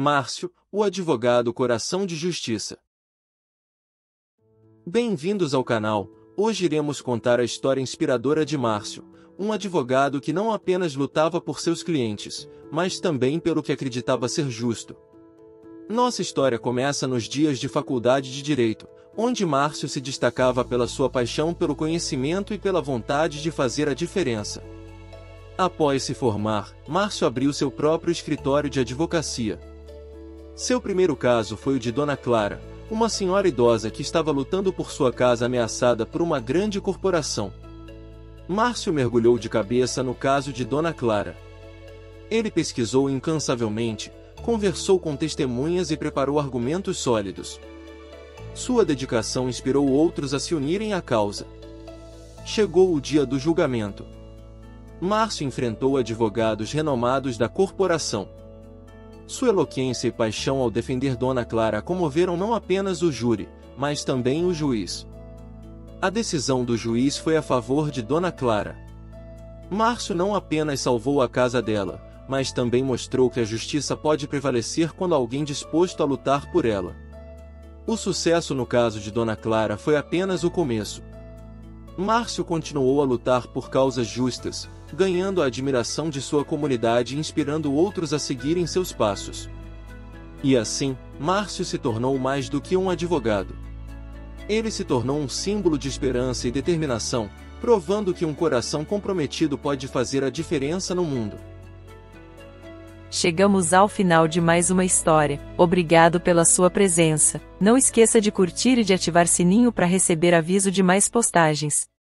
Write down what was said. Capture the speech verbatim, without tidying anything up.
Márcio, o advogado Coração de Justiça. Bem-vindos ao canal. Hoje iremos contar a história inspiradora de Márcio, um advogado que não apenas lutava por seus clientes, mas também pelo que acreditava ser justo. Nossa história começa nos dias de faculdade de Direito, onde Márcio se destacava pela sua paixão pelo conhecimento e pela vontade de fazer a diferença. Após se formar, Márcio abriu seu próprio escritório de advocacia. Seu primeiro caso foi o de Dona Clara, uma senhora idosa que estava lutando por sua casa ameaçada por uma grande corporação. Márcio mergulhou de cabeça no caso de Dona Clara. Ele pesquisou incansavelmente, conversou com testemunhas e preparou argumentos sólidos. Sua dedicação inspirou outros a se unirem à causa. Chegou o dia do julgamento. Márcio enfrentou advogados renomados da corporação. Sua eloquência e paixão ao defender Dona Clara comoveram não apenas o júri, mas também o juiz. A decisão do juiz foi a favor de Dona Clara. Márcio não apenas salvou a casa dela, mas também mostrou que a justiça pode prevalecer quando alguém disposto a lutar por ela. O sucesso no caso de Dona Clara foi apenas o começo. Márcio continuou a lutar por causas justas, ganhando a admiração de sua comunidade e inspirando outros a seguirem seus passos. E assim, Márcio se tornou mais do que um advogado. Ele se tornou um símbolo de esperança e determinação, provando que um coração comprometido pode fazer a diferença no mundo. Chegamos ao final de mais uma história. Obrigado pela sua presença. Não esqueça de curtir e de ativar sininho para receber aviso de mais postagens.